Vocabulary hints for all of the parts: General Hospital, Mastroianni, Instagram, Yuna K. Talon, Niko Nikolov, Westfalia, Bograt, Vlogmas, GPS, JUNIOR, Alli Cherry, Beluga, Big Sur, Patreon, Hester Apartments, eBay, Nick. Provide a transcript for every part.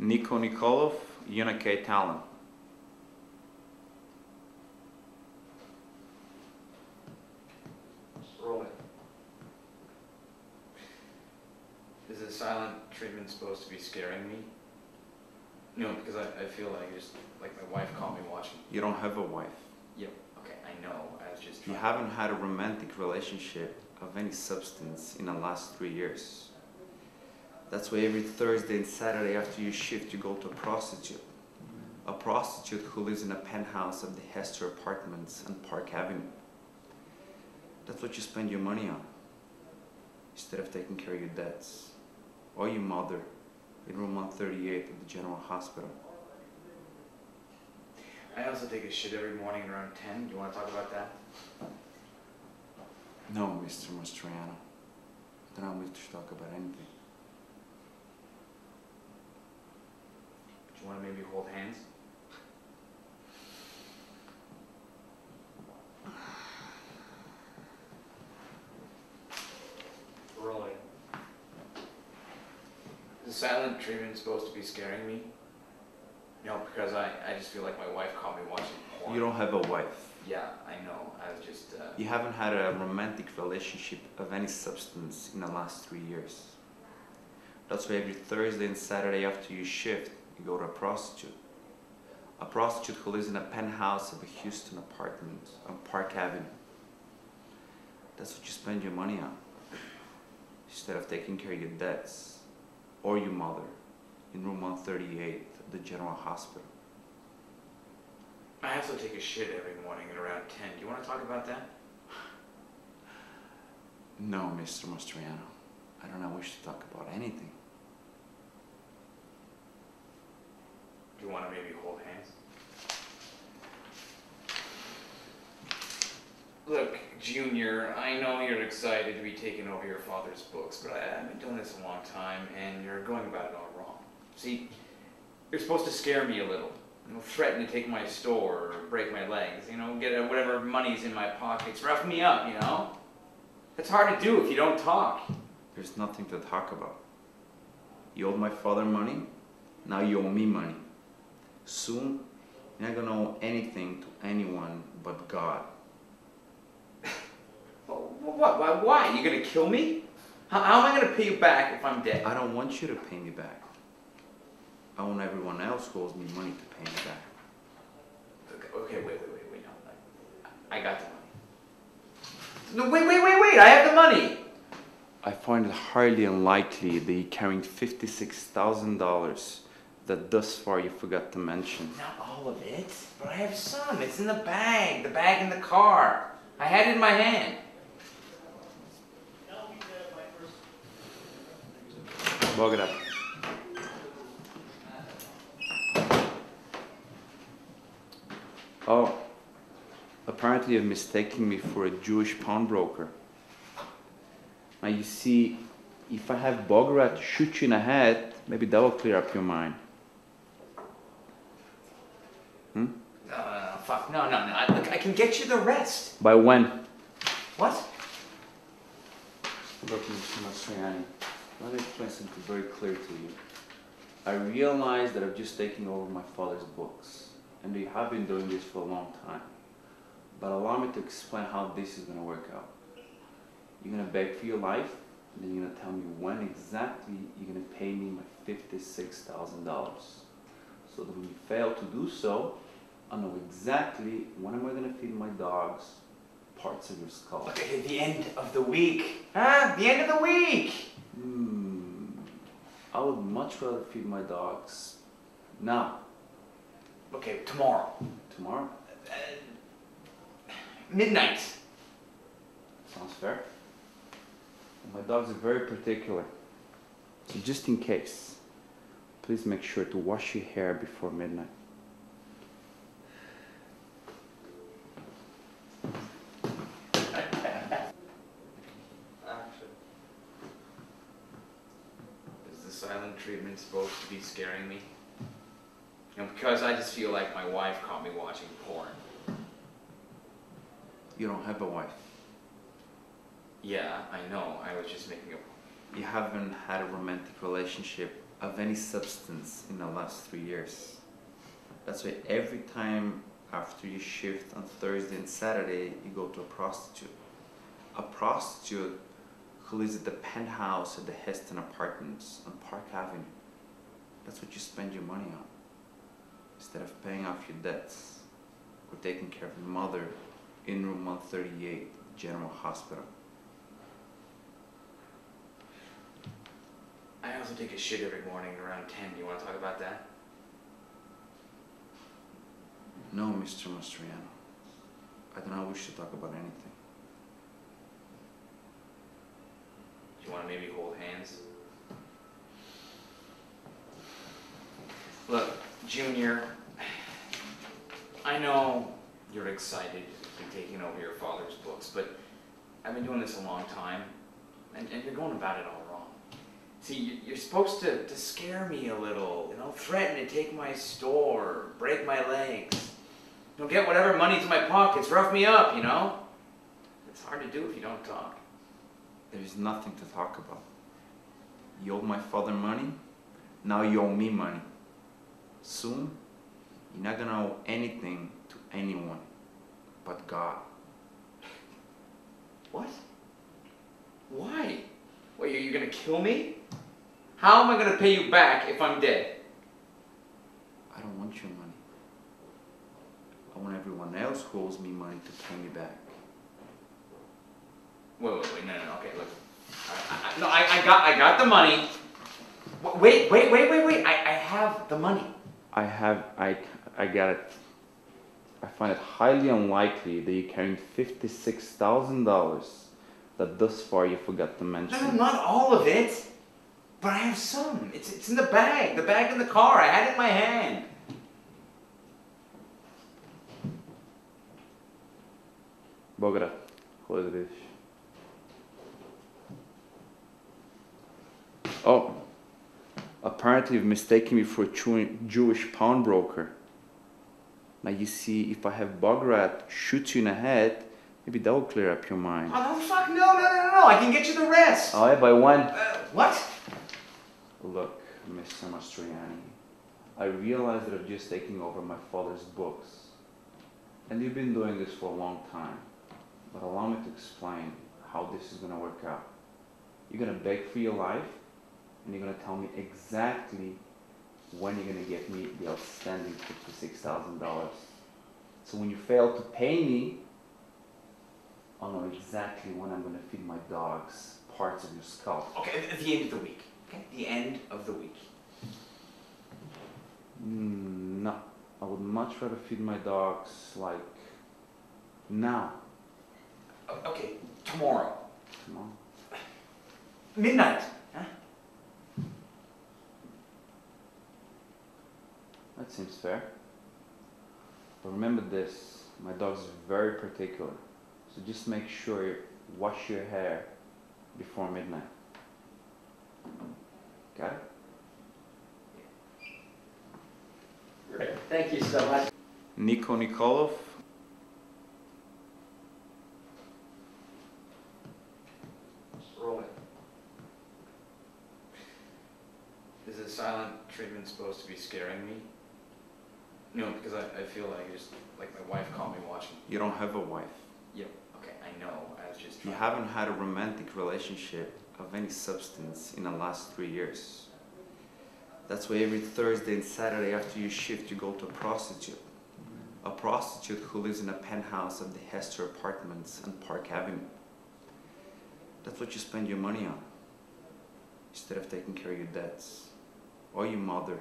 Niko Nikolov, Yuna K. Talon. Rolling. Is the silent treatment supposed to be scaring me? No, because I feel like just like my wife caught me watching. You don't have a wife. Yep. Okay, I know. I was just. You haven't had a romantic relationship of any substance in the last 3 years. That's why every Thursday and Saturday after your shift you go to a prostitute. A prostitute who lives in a penthouse of the Hester Apartments on Park Avenue. That's what you spend your money on. Instead of taking care of your debts. Or your mother in room 138 at the General Hospital. I also take a shit every morning around 10. You want to talk about that? No, Mr. Mastroianni. I don't wish to talk about anything. Do you want to maybe hold hands? Rolling. Is the silent treatment supposed to be scaring me? No, because I just feel like my wife caught me watching porn. You don't have a wife. Yeah, I know. I was just... You haven't had a romantic relationship of any substance in the last 3 years. That's why every Thursday and Saturday after your shift, you go to a prostitute. A prostitute who lives in a penthouse of a Houston apartment on Park Avenue. That's what you spend your money on. Instead of taking care of your debts or your mother in room 138 at the General Hospital. I also take a shit every morning at around 10. Do you want to talk about that? No, Mr. Mastroianni. I do not wish to talk about anything. Do you want to maybe hold hands? Look, Junior, I know you're excited to be taking over your father's books, but I've been doing this a long time, and you're going about it all wrong. See, you're supposed to scare me a little. You know, threaten to take my store, or break my legs, you know, get whatever money's in my pockets, rough me up, you know? That's hard to do if you don't talk. There's nothing to talk about. You owed my father money, now you owe me money. Soon, you're not going to owe anything to anyone but God. What? Why? You're going to kill me? How am I going to pay you back if I'm dead? I don't want you to pay me back. I want everyone else who owes me money to pay me back. Okay, wait, no. I got the money. No, wait, I have the money! I find it highly unlikely that you're carrying $56,000 that thus far you forgot to mention. Not all of it, but I have some. It's in the bag in the car. I had it in my hand. Bograt. Oh, apparently you've mistaken me for a Jewish pawnbroker. Now you see, if I have Bograt shoot you in the head, maybe that will clear up your mind. Fuck, no. Look, I can get you the rest. By when? What? Look, Mr. Mastroianni, let me explain something very clear to you. I realize that I've just taken over my father's books, and they have been doing this for a long time. But allow me to explain how this is going to work out. You're going to beg for your life, and then you're going to tell me when exactly you're going to pay me my $56,000. So that when you fail to do so, I know exactly when am I going to feed my dogs parts of your skull. Okay, the end of the week. Huh? The end of the week! I would much rather feed my dogs now. Okay, tomorrow. Tomorrow? Midnight. Sounds fair. My dogs are very particular. So just in case, please make sure to wash your hair before midnight. Treatment's supposed to be scaring me. And because I just feel like my wife caught me watching porn. You don't have a wife. Yeah, I know. I was just making a point. you haven't had a romantic relationship of any substance in the last 3 years. That's why every time after you shift on Thursday and Saturday, you go to a prostitute. A prostitute who lives at the penthouse at the Hester Apartments on Park Avenue. That's what you spend your money on. Instead of paying off your debts or taking care of your mother in room 138, General Hospital. I also take a shit every morning around 10. Do you want to talk about that? No, Mr. Mastroianni. I do not wish to talk about anything. Do you want to maybe hold hands? Look, Junior, I know you're excited and taking over your father's books, but I've been doing this a long time, and you're going about it all wrong. See, you're supposed to scare me a little, you know, threaten to take my store, break my legs, you know, get whatever money's in my pockets, rough me up, you know? It's hard to do if you don't talk. There's nothing to talk about. You owe my father money, now you owe me money. Soon, you're not gonna owe anything to anyone but God. What? Why? Wait, are you gonna kill me? How am I gonna pay you back if I'm dead? I don't want your money. I want everyone else who owes me money to pay me back. Wait, no, okay, look. I got the money. Wait, I have the money. I got it. I find it highly unlikely that you're carrying $56,000 that thus far you forgot to mention. No, not all of it, but I have some. It's in the bag in the car. I had it in my hand. Bograt, close the dish. Oh, apparently you've mistaken me for a Jewish pawnbroker. Now you see, if I have Bograt shoot you in the head, maybe that will clear up your mind. Oh, no, fuck, no, I can get you the rest. All right, by one. What? Look, Mr. Mastroianni, I realize that I'm just taking over my father's books. And you've been doing this for a long time. But allow me to explain how this is gonna work out. You're gonna beg for your life, and you're gonna tell me exactly when you're gonna get me the outstanding $56,000. So when you fail to pay me, I'll know exactly when I'm gonna feed my dogs parts of your scalp. Okay, at the end of the week. Okay, the end of the week. No, I would much rather feed my dogs like now. Okay, tomorrow. Tomorrow. Midnight. That seems fair. But remember this, my dog's very particular. So just make sure you wash your hair before midnight. Got it? Great. Thank you so much. Niko Nikolov. Roll it. Is the silent treatment supposed to be scaring me? No, because I feel like just like my wife caught me watching. You don't have a wife. Yeah, okay, I know. I was just. You haven't had a romantic relationship of any substance in the last 3 years. That's why every Thursday and Saturday after your shift, you go to a prostitute. A prostitute who lives in a penthouse of the Hester Apartments on Park Avenue. That's what you spend your money on. Instead of taking care of your debts or your mother.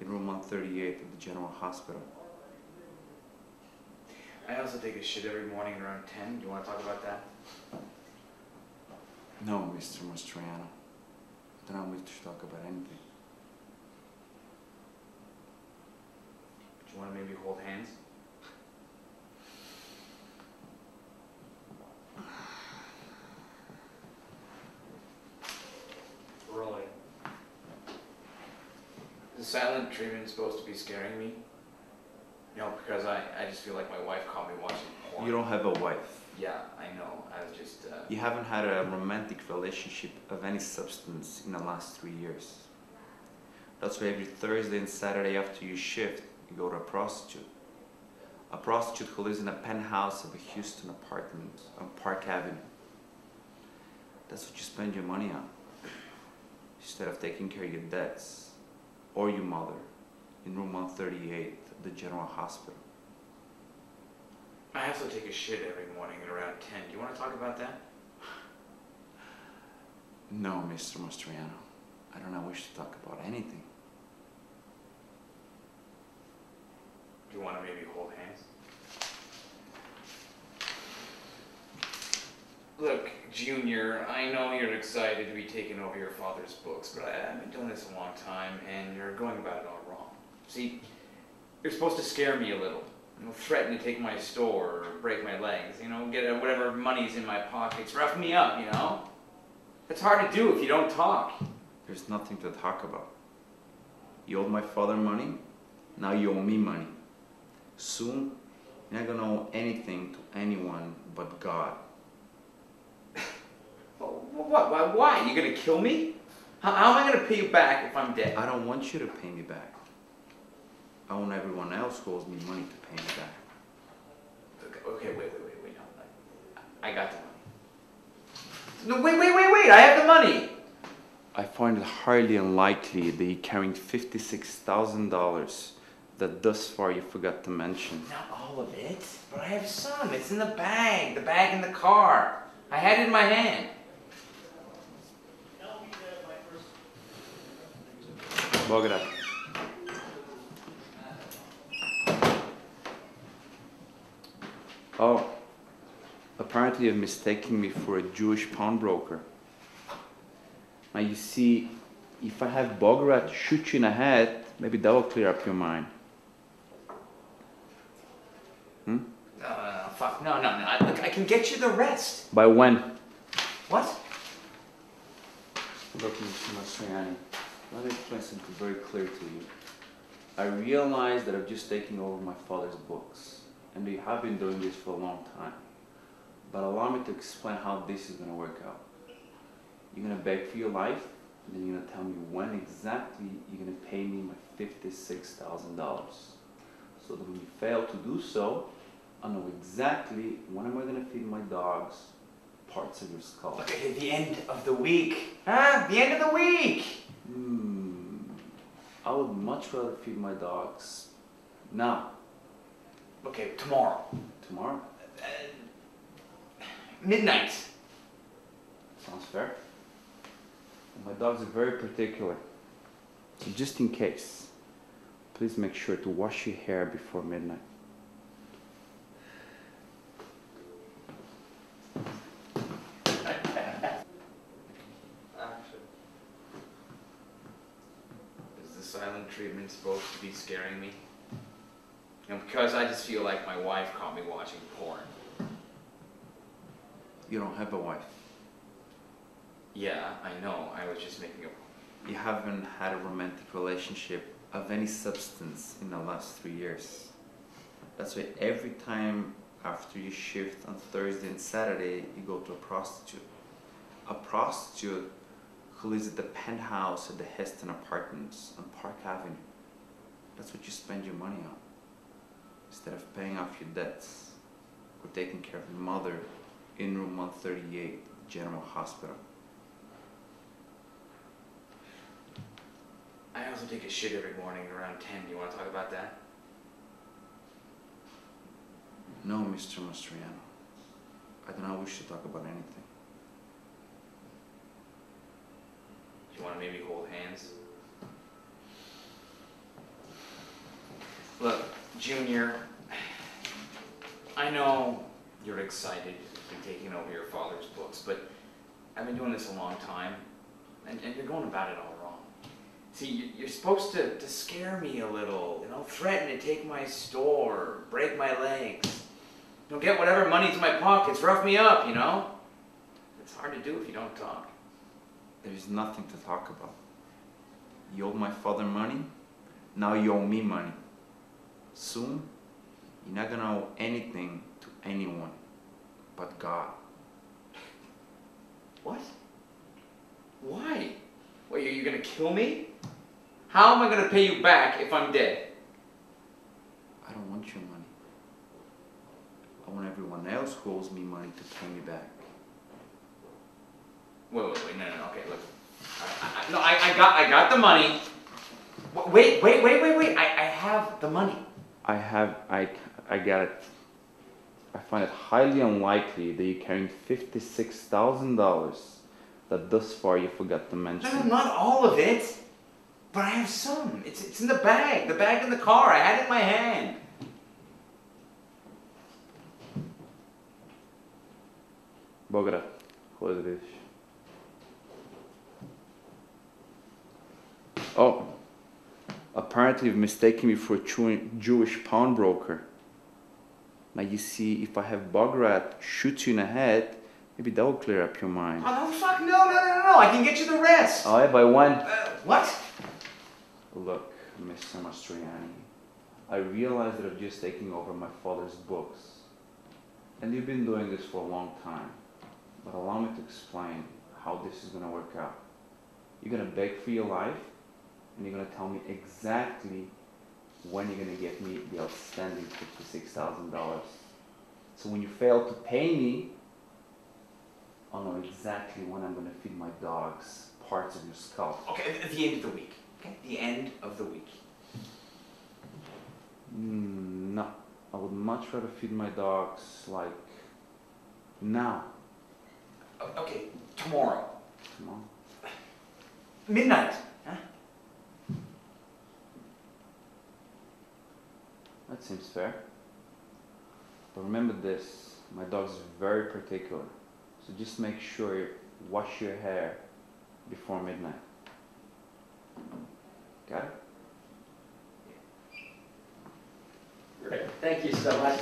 In room 138 at the General Hospital. I also take a shit every morning around 10. Do you want to talk about that? No, Mr. Mastroianni. I don't wish to talk about anything. Do you want to maybe hold hands? Really? The silent treatment is supposed to be scaring me? No, because I just feel like my wife caught me watching porn. You don't have a wife. Yeah, I know. I was just... You haven't had a romantic relationship of any substance in the last 3 years. That's why every Thursday and Saturday after your shift, you go to a prostitute. A prostitute who lives in a penthouse of a Houston apartment on Park Avenue. That's what you spend your money on. Instead of taking care of your debts, or your mother, in room 138 at the General Hospital. I also take a shit every morning at around 10. Do you want to talk about that? No, Mr. Mastroianni. I do not wish to talk about anything. Do you want to maybe hold hands? Look, Junior, I know you're excited to be taking over your father's books, but I've been doing this a long time, and you're going about it all wrong. See, you're supposed to scare me a little. Threaten to take my store, or break my legs, you know, get whatever money's in my pockets, rough me up, you know? That's hard to do if you don't talk. There's nothing to talk about. You owed my father money, now you owe me money. Soon, you're not gonna owe anything to anyone but God. What? Why? You gonna kill me? How am I gonna pay you back if I'm dead? I don't want you to pay me back. I want everyone else who owes me money to pay me back. Okay, wait, no. I got the money. No, wait, I have the money! I find it highly unlikely that you're carrying $56,000 that thus far you forgot to mention. Not all of it, but I have some. It's in the bag in the car. I had it in my hand. Bograt. Oh, apparently you've mistaken me for a Jewish pawnbroker. Now you see, if I have Bograt shoot you in the head, maybe that will clear up your mind. Hmm? No, fuck, no. Look, I can get you the rest. By when? What? Look, Mr. Mastroianni, let me explain something very clear to you. I realize that I'm just taking over my father's books. And they have been doing this for a long time. But allow me to explain how this is going to work out. You're going to beg for your life, and then you're going to tell me when exactly you're going to pay me my $56,000. So that when you fail to do so, I know exactly when am I going to feed my dogs parts of your skull. Okay, the end of the week. Ah, the end of the week! I would much rather feed my dogs now. Okay, tomorrow. Tomorrow? Midnight. Sounds fair. My dogs are very particular. So just in case, please make sure to wash your hair before midnight. Is the silent treatment supposed to be scaring me? And because I just feel like my wife caught me watching porn. You don't have a wife. Yeah, I know. I was just making a... You haven't had a romantic relationship of any substance in the last 3 years. That's why every time after you shift on Thursday and Saturday, you go to a prostitute. A prostitute who lives at the penthouse at the Hester Apartments on Park Avenue. That's what you spend your money on. Instead of paying off your debts, or taking care of your mother in room 138, General Hospital. I also take a shit every morning around 10. Do you want to talk about that? No, Mr. Mastroianni. I do not wish to talk about anything. Do you want to maybe hold hands? Look. Junior, I know you're excited to be taking over your father's books, but I've been doing this a long time, and you're going about it all wrong. See, you're supposed to scare me a little, you know, threaten to take my store, break my legs, you know, get whatever money's in my pockets, rough me up, you know? It's hard to do if you don't talk. There's nothing to talk about. You owe my father money, now you owe me money. Soon, you're not gonna owe anything to anyone but God. What? Why? Wait, are you going to kill me? How am I going to pay you back if I'm dead? I don't want your money. I want everyone else who owes me money to pay me back. Wait, no, okay, look. I got the money. Wait. I have the money. I got it. I find it highly unlikely that you're carrying $56,000 that thus far you forgot to mention. No, not all of it. But I have some. It's in the bag in the car. I had it in my hand. Bograt, close this. Oh, apparently you've mistaken me for a Jewish pawnbroker. Now you see, if I have Bograt shoot you in the head, maybe that will clear up your mind. Oh, fuck, no, I can get you the rest. All right, by one. What? Look, Mr. Mastroianni, I realize that I'm just taking over my father's books. And you've been doing this for a long time. But allow me to explain how this is going to work out. You're going to beg for your life, and you're going to tell me exactly when you're going to get me the outstanding $56,000. So when you fail to pay me, I'll know exactly when I'm going to feed my dogs parts of your scalp. Okay, at the end of the week. Okay, the end of the week. No, I would much rather feed my dogs, like, now. Okay, tomorrow. Tomorrow? Midnight. That seems fair. But remember this, my dog's very particular. So just make sure you wash your hair before midnight. Got it? Great. Thank you so much.